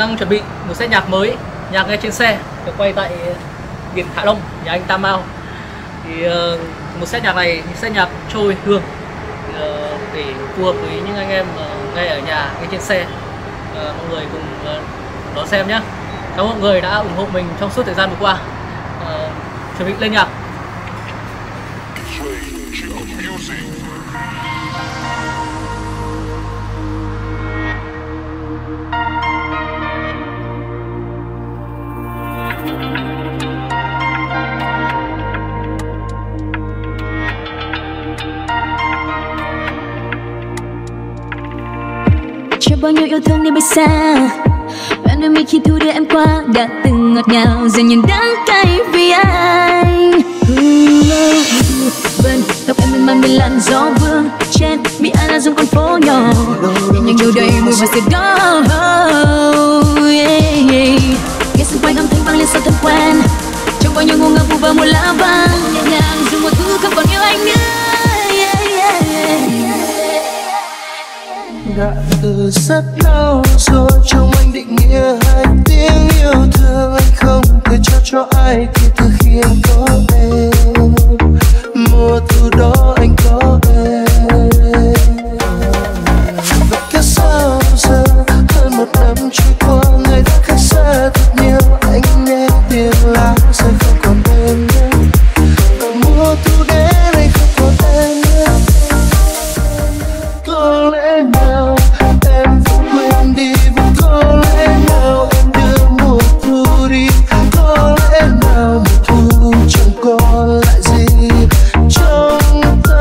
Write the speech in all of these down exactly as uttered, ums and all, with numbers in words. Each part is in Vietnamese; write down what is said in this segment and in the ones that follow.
đang chuẩn bị một set nhạc mới, nhạc nghe trên xe, được quay tại biển Hạ Long, nhà anh Tam Mao. Thì uh, một set nhạc này, set nhạc trôi hương, uh, để phù hợp với những anh em uh, nghe ở nhà, nghe trên xe. Uh, mọi người cùng uh, đón xem nhé. Cảm ơn mọi người đã ủng hộ mình trong suốt thời gian vừa qua. Uh, chuẩn bị lên nhạc. Chưa bao nhiêu yêu thương đi bay xa, bạn với mình khi thu đưa em qua, đã từng ngọt ngào giờ nhìn đắng cay vì anh. Vân tóc em mềm mại mình làn gió vương trên mi anh là dung con phố nhỏ, nhìn những điều đầy mùi và sự đó. Nghe xung quanh âm thanh vang lên sao thân quen, trong bao nhiêu ngô ngơ vu vơ mùa lá vàng, nhẹ nhàng dù mọi thứ không còn yêu anh nữa. Đã từ rất lâu rồi trong anh định nghĩa hai tiếng yêu thương, anh không thể trao cho ai kể từ khi anh có em. Mùa thu đó anh có em. Vậy cả sao giờ hơn một năm trôi qua, người đã khác xa thật nhiều, anh nghe tiếng lá rơi không còn bên nhau. Và mùa thu đến anh không còn em nữa. Có lẽ nào em vẫn quên đi, và có lẽ nào em đưa mùa thu đi. Có lẽ nào mùa thu chẳng còn lại gì trong ta.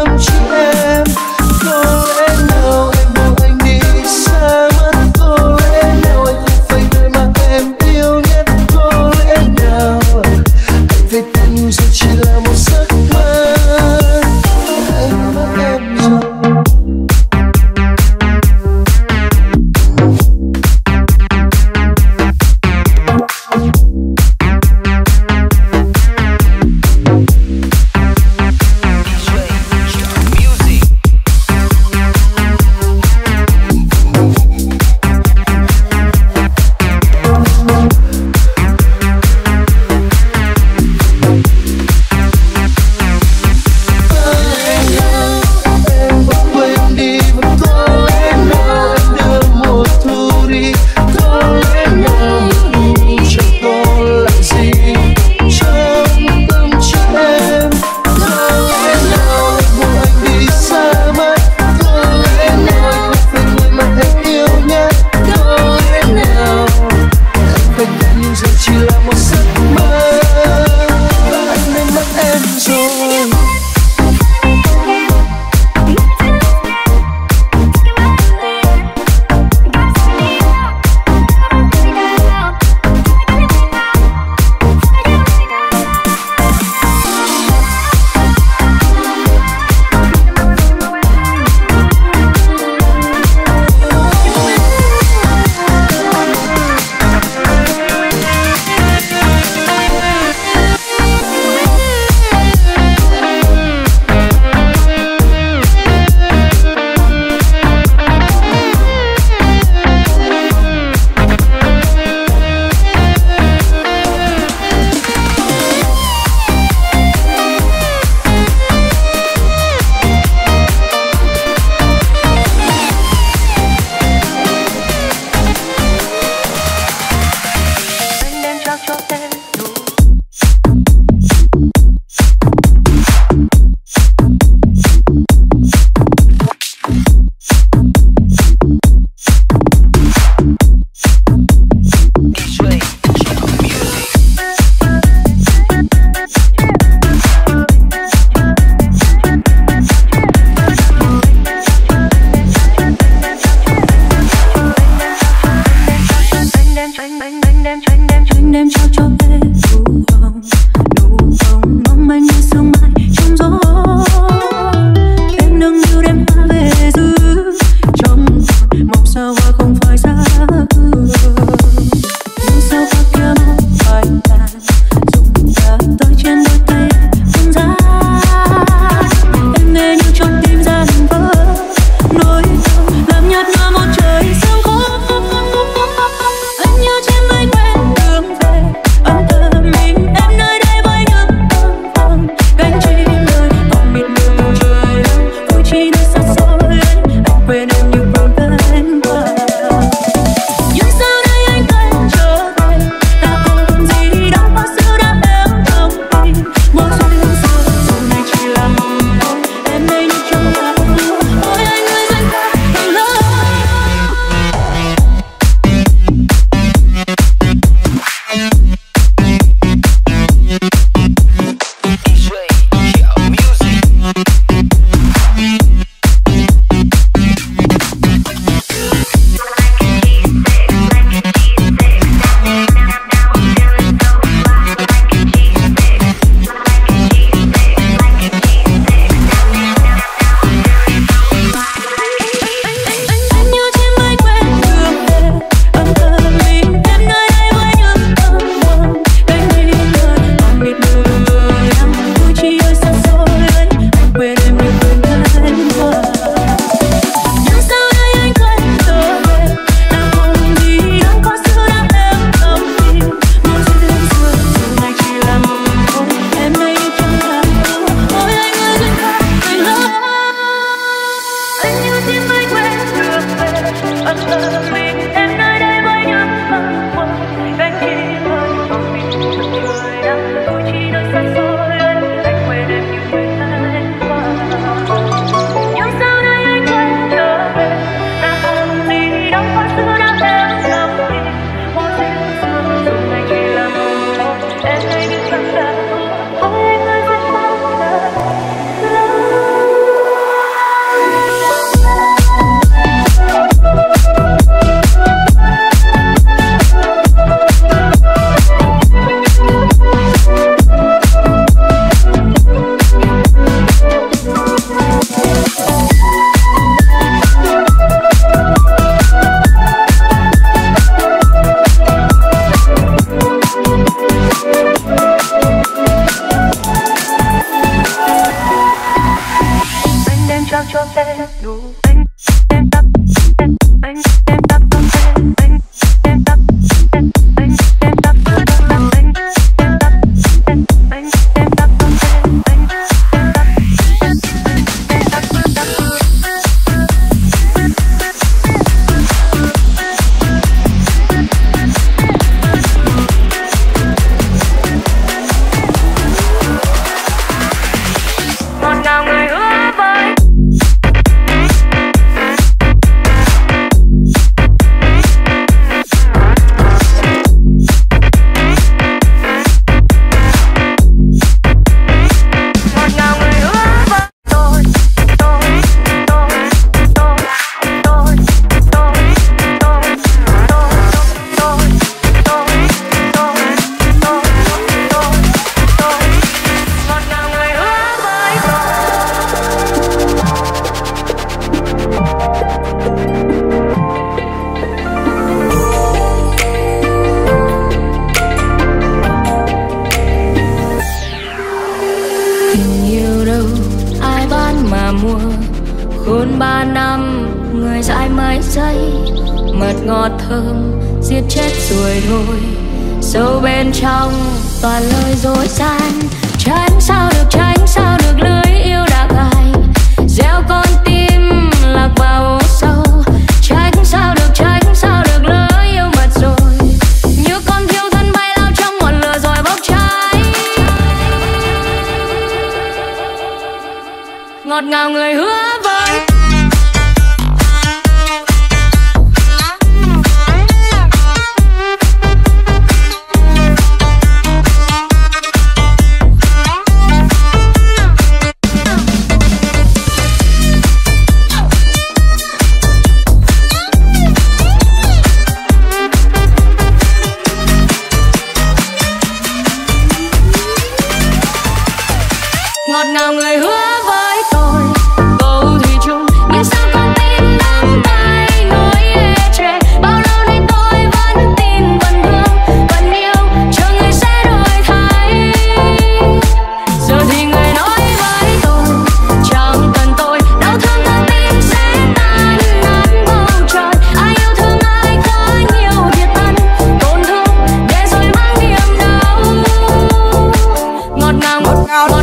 Ngọt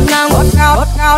ngào, ngọt ngào, ngọt ngào.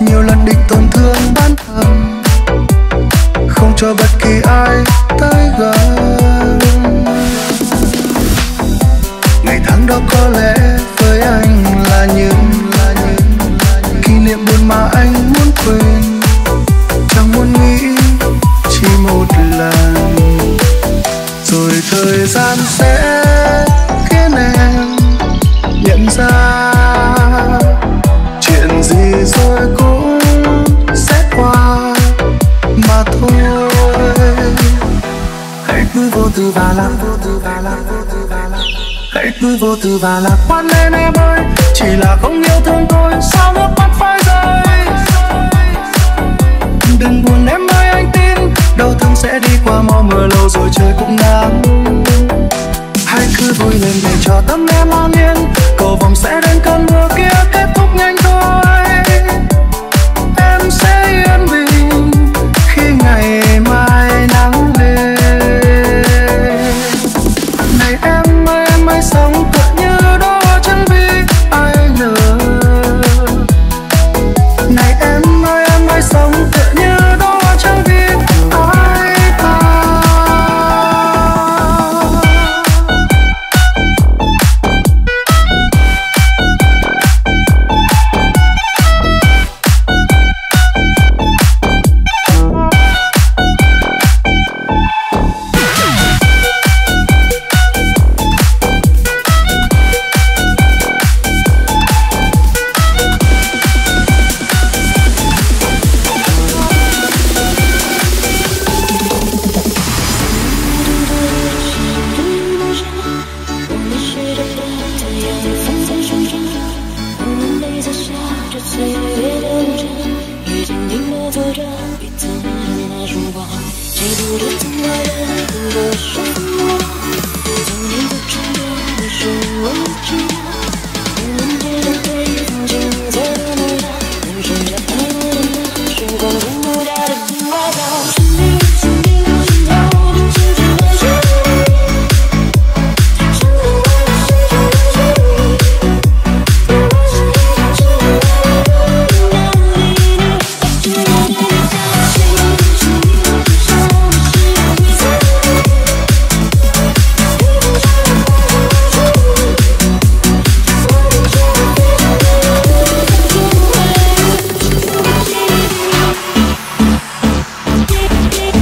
nhiều lần định tổn thương bản thân, không cho bất kỳ ai tới gần. Ngày tháng đó có lẽ với anh là những, là những, là những kỷ niệm buồn mà anh muốn quên, chẳng muốn nghĩ chỉ một lần. Rồi thời gian sẽ khiến em nhận ra chuyện gì rồi cũng sẽ qua mà thôi. Hãy cứ vô tư và lạc, vô tư và lạc, vô tư và lạc. Hãy cứ vô tư và lạc quan lên em ơi, chỉ là không yêu thương tôi sao nước mắt phải rơi. Đừng buồn em ơi, anh tin đau thương sẽ đi qua, mau mưa lâu rồi trời cũng nắng. Hãy cứ vui lên để cho tâm em an yên, cầu vòng sẽ đến cơn mưa kia kết thúc nhanh thôi. Em sẽ yên bình khi ngày mai nắng lên. Này em ơi, em hãy sống tựa như đó chân vì ai ngờ. Này em ơi, em hãy sống tựa như đó chân vì ai ta. We'll be right back.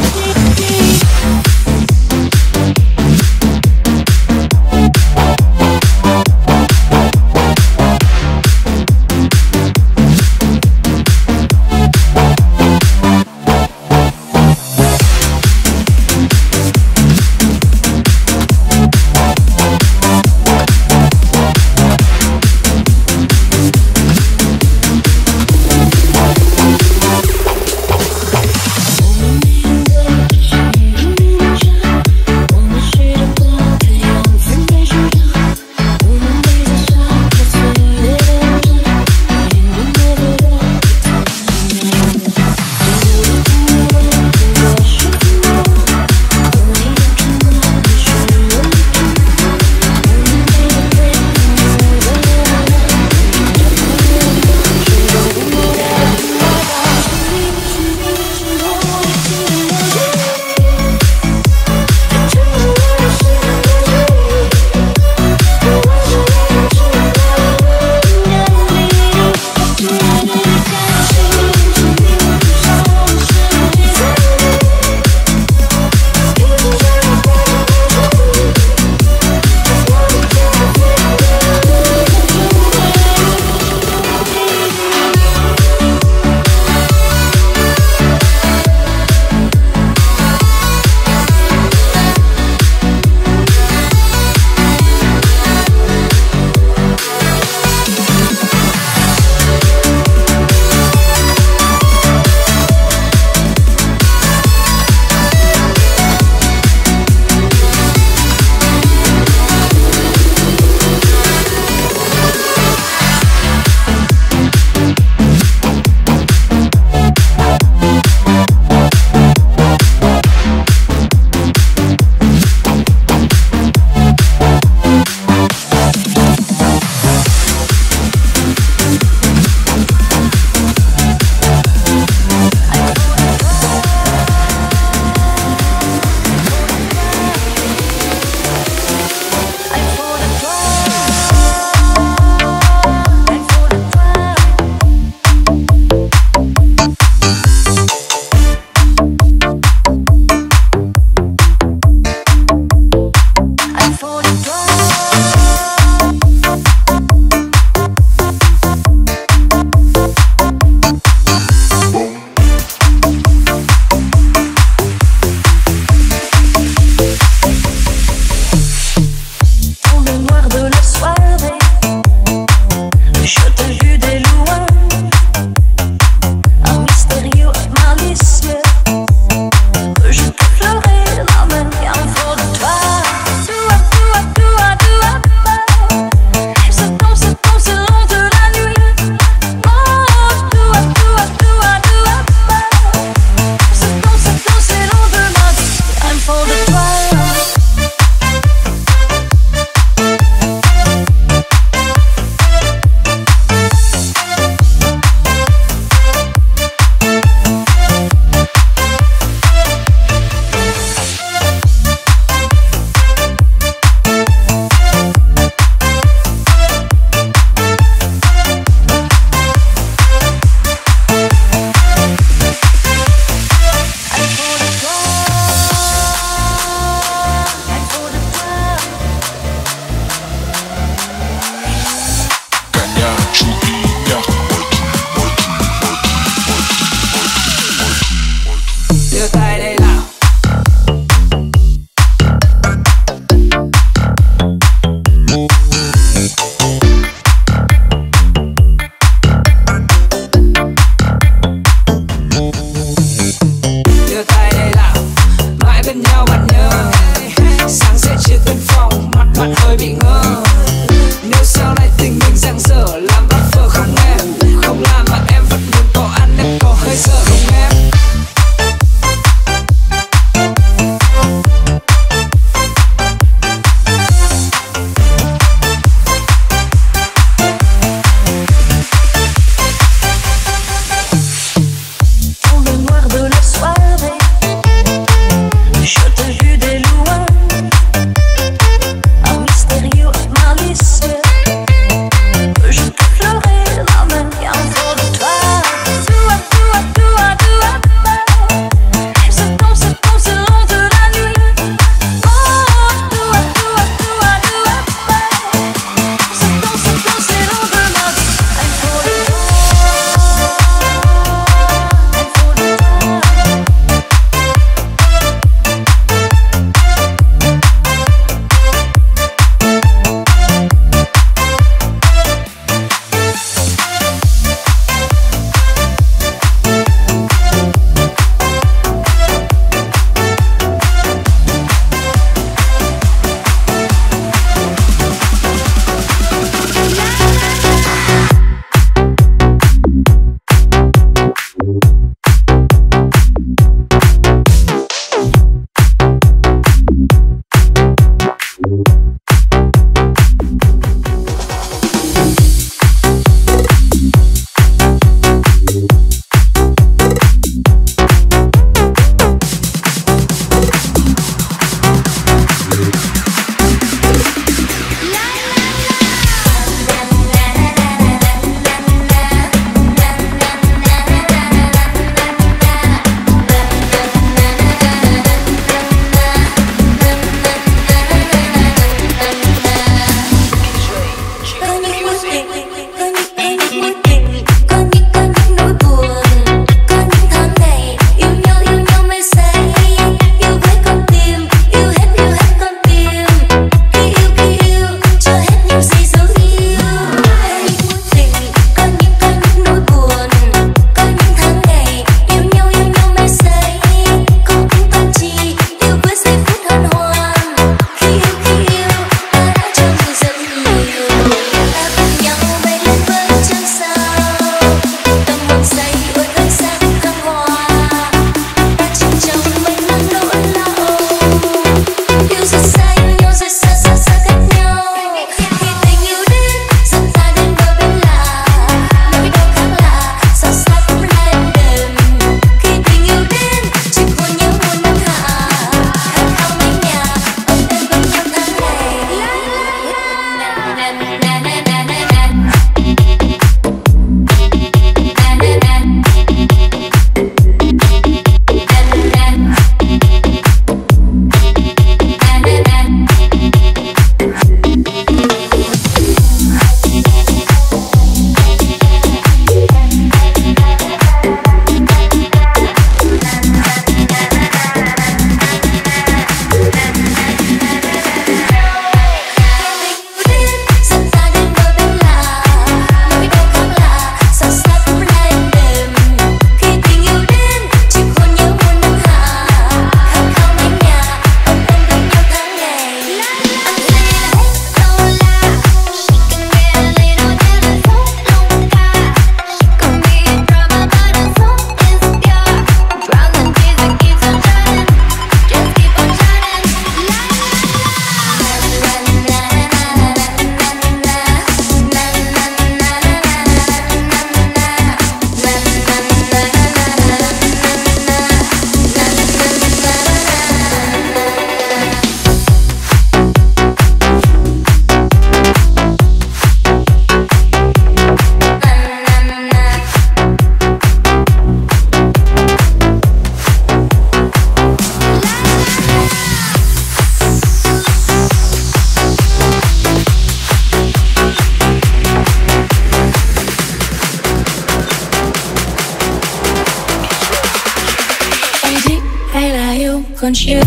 conscience.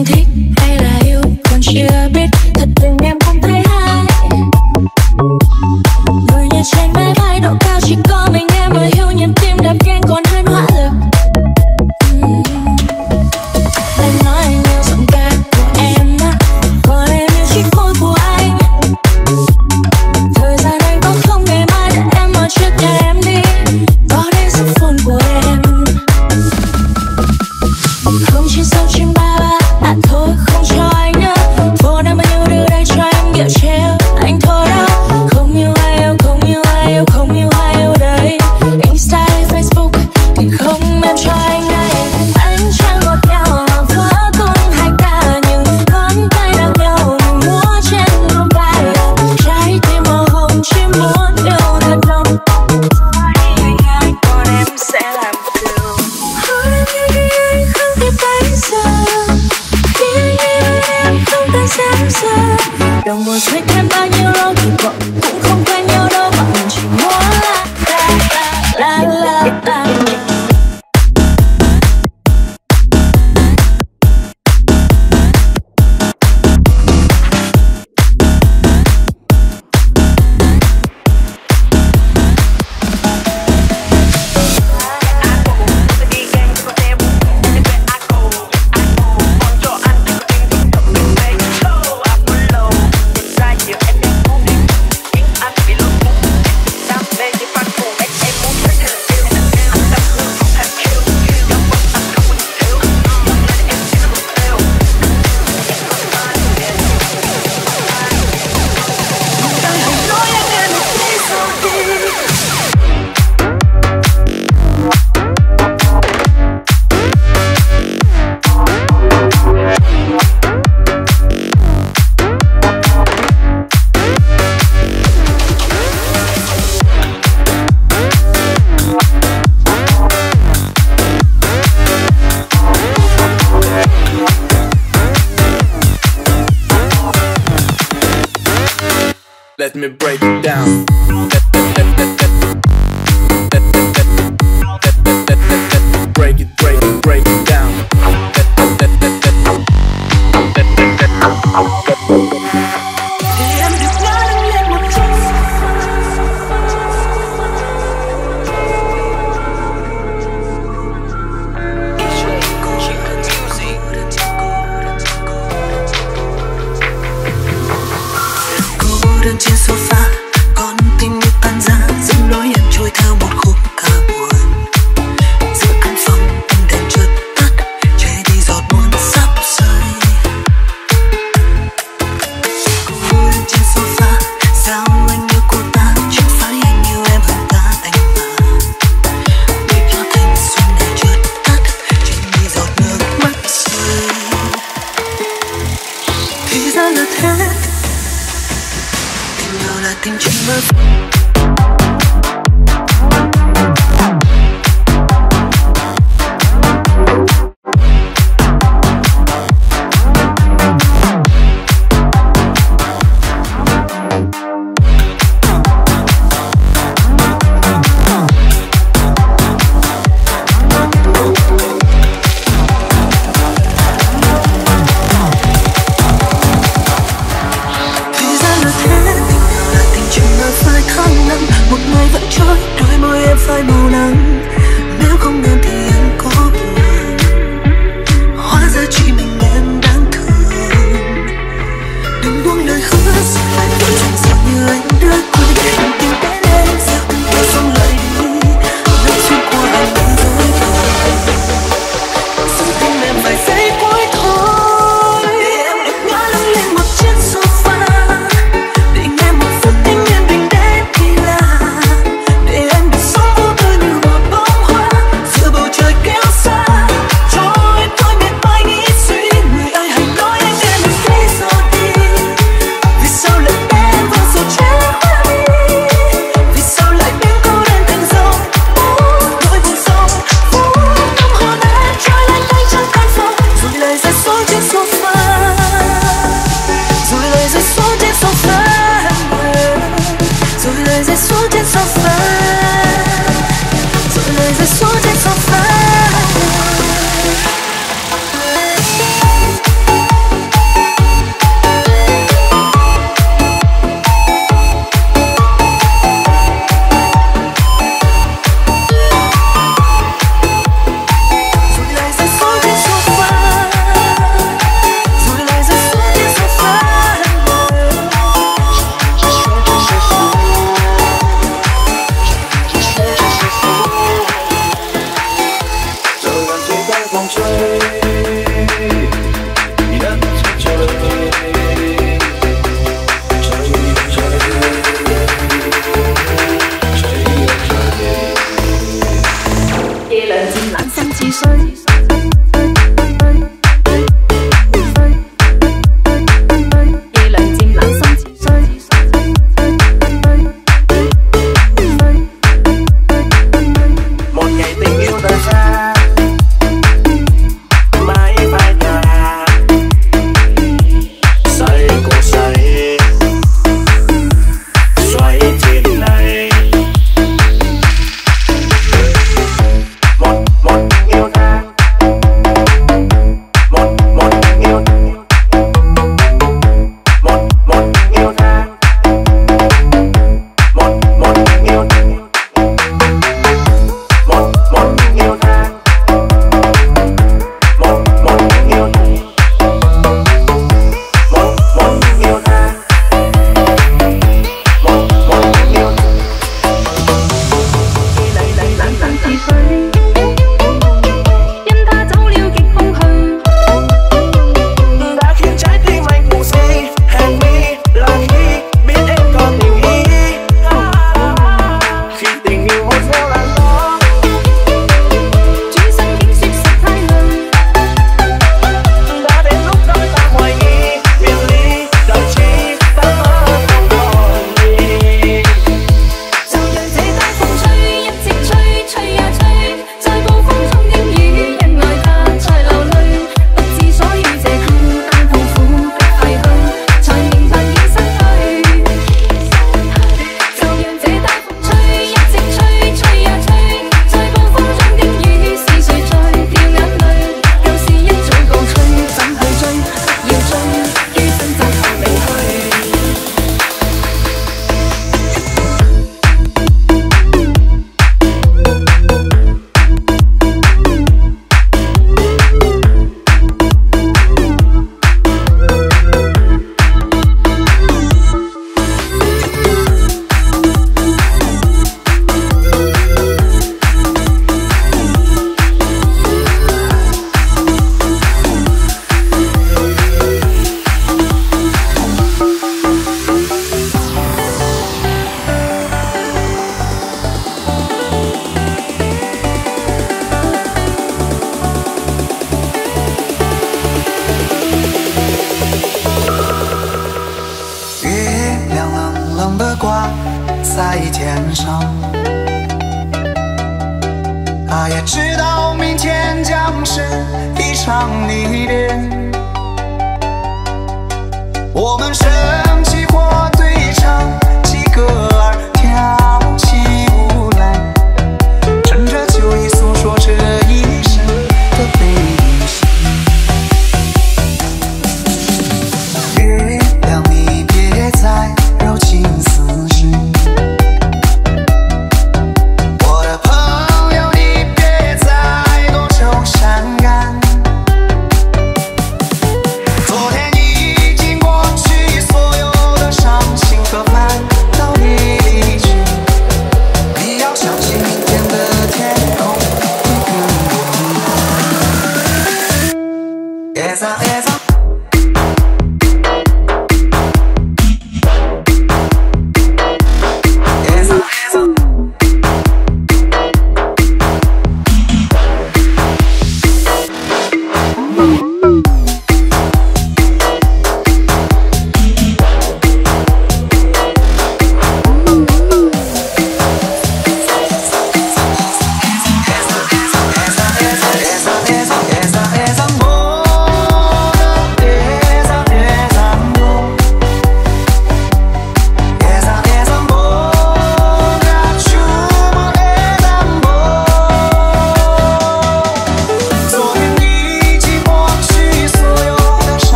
Em thích hay là yêu còn chưa biết, thật tình em không thấy hay. Người như trên mái bay độ cao chỉ có mình em mới hiểu, nhịp tim đập nhanh còn hơn hỏa lực. uhm. Anh nói anh yêu giọng ca của em á, còn em yêu chiếc môi của anh. Thời gian anh có không ngày mai, để em ở trước nhà em đi, có đến giấc phun của em. Không chỉ sâu chim ba ba à, thôi không cho anh nữa. Vô đam yêu đưa đây cho em kiểu treo. Anh thôi đâu, không yêu ai yêu, không yêu ai yêu, không yêu ai yêu đấy. Insta Facebook thì không em cho anh đây. Anh chẳng ngọt ngào vỡ cùng hai ta, nhưng con tay đang nhau múa trên đôi vai. Trái tim màu hồng chỉ muốn yêu thật lòng. Anh anh còn em sẽ làm điều. Hơn như khi anh không kịp đánh giờ. Đồng hồ xoay thêm bao nhiêu lâu thì bọn cũng không quen nhau đâu, mà mình chỉ muốn là la la la la la. Let me break it down. Break it, break it, break it down. Thì em được nói đứng lên một chút. Cô đơn trên sofa, con tim như tan ra, dừng lối em trôi theo một khúc ca buồn. Giữa căn phòng ánh đèn chợt tắt, che đi giọt buồn sắp rơi. Cô đơn trên sofa, sao anh yêu cô ta, chẳng phải anh yêu em hơn ta anh mà. Nhịp nhóa thanh xuân này chợt tắt, che đi giọt nước mắt rơi. Thì ra là thế. Đó là tình chỉ mơ. I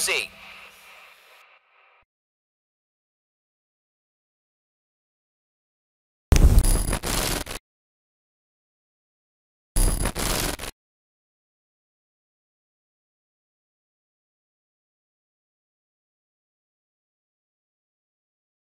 Rosie.